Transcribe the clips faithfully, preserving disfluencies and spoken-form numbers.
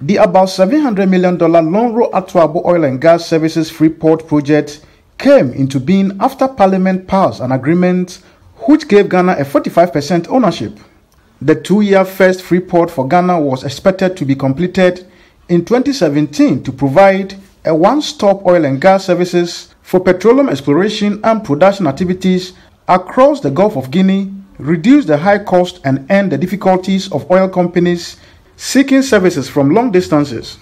The about seven hundred million dollars Lonro Atuabo Oil and Gas Services Freeport project came into being after Parliament passed an agreement which gave Ghana a forty-five percent ownership. The two-year first Freeport for Ghana was expected to be completed in twenty seventeen to provide a one-stop oil and gas services for petroleum exploration and production activities across the Gulf of Guinea, reduce the high cost and end the difficulties of oil companies seeking services from long distances.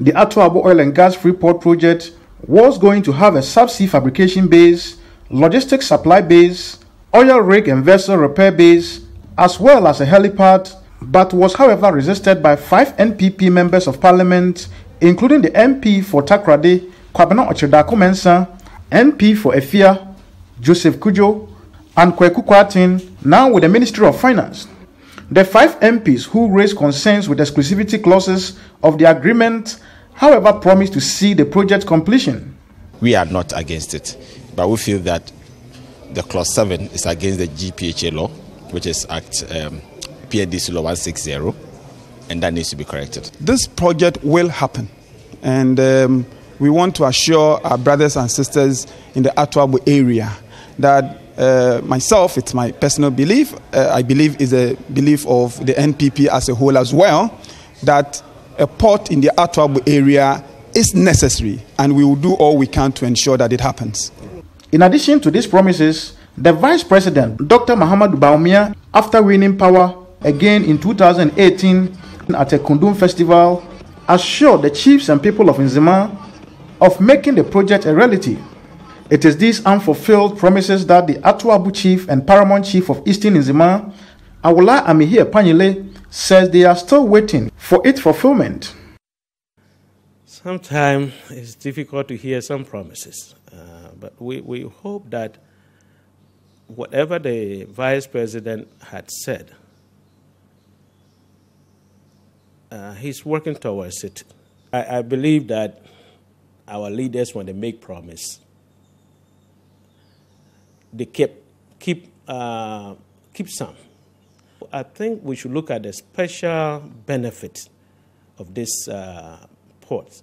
The Atuabo Oil and Gas Freeport project was going to have a subsea fabrication base, logistics supply base, oil rig and vessel repair base, as well as a helipad, but was however resisted by five N P P members of parliament, including the M P for Takoradi, Kwabena Ocheda Mensa, M P for Efia, Joseph Kujo, and Kweku Kwatin, now with the Ministry of Finance. The five M Ps who raised concerns with exclusivity clauses of the agreement, however, promised to see the project completion. We are not against it, but we feel that the clause seven is against the G P H A law, which is Act um, P N D C law one sixty, and that needs to be corrected. This project will happen, and um, we want to assure our brothers and sisters in the Atuabo area that Uh, myself, it's my personal belief, uh, I believe is a belief of the N P P as a whole as well, that a port in the Atuabo area is necessary, and we will do all we can to ensure that it happens. In addition to these promises, the Vice President, Doctor Mahamudu Bawumia, after winning power again in two thousand eighteen at a Kundum festival, assured the chiefs and people of Nzema of making the project a reality. It is these unfulfilled promises that the Atuabo chief and paramount chief of Eastern Nzema, Awulai Amihere Panyile, says they are still waiting for its fulfillment. Sometimes it's difficult to hear some promises, uh, but we, we hope that whatever the Vice President had said, uh, he's working towards it. I, I believe that our leaders, when they make promise, they keep, keep, uh, keep some. I think we should look at the special benefit of this uh, port.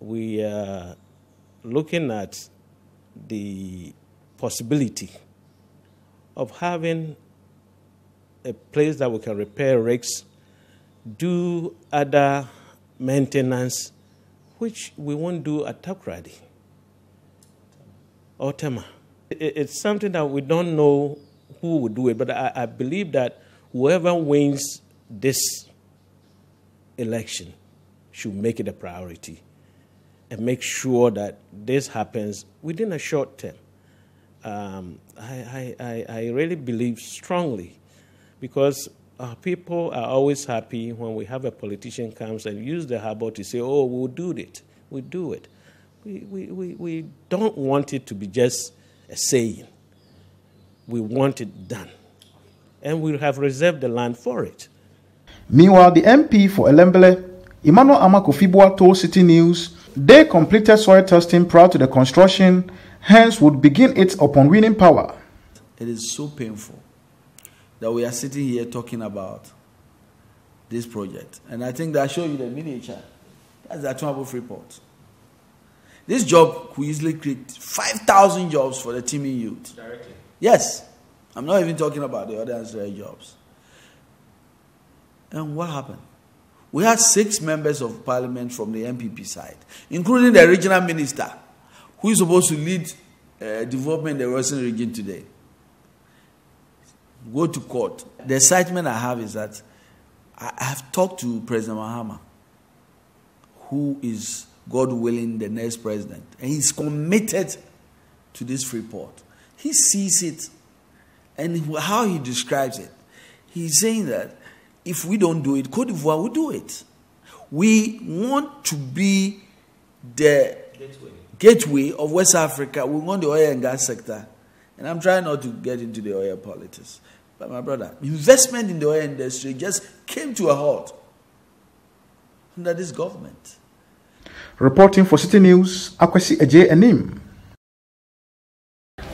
We are looking at the possibility of having a place that we can repair rigs, do other maintenance, which we won't do at Takoradi or Tema. It's something that we don't know who will do it, but I, I believe that whoever wins this election should make it a priority and make sure that this happens within a short term. Um, I, I, I really believe strongly, because our people are always happy when we have a politician comes and use the harbor to say, oh, we'll do it, we'll do it. We, we, we, we don't want it to be just a saying. We want it done, and we have reserved the land for it. Meanwhile, the M P for Elembele, Emmanuel Amakufibua, told Citi News they completed soil testing prior to the construction, hence would begin it upon winning power. It is so painful that we are sitting here talking about this project, and I think that I showed you the miniature. That's the Atuabo Freeport. This job could easily create five thousand jobs for the teeming youth. Directly? Yes. I'm not even talking about the other ancillary jobs. And what happened? We had six members of parliament from the N P P side, including the regional minister, who is supposed to lead uh, development in the Western region today, go to court. The excitement I have is that I have talked to President Mahama, who is, God willing, the next president. And he's committed to this Freeport. He sees it, and how he describes it, he's saying that if we don't do it, Côte d'Ivoire will do it. We want to be the gateway. gateway of West Africa. We want the oil and gas sector. And I'm trying not to get into the oil politics. But my brother, investment in the oil industry just came to a halt under this government. Reporting for Citi News, Akwasi Ajei Enim.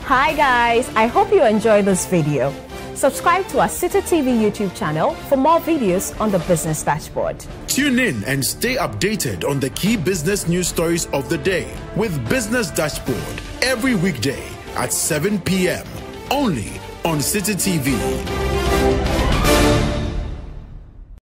Hi guys, I hope you enjoyed this video. Subscribe to our Citi T V YouTube channel for more videos on the business dashboard. Tune in and stay updated on the key business news stories of the day with Business Dashboard every weekday at seven p m only on Citi T V.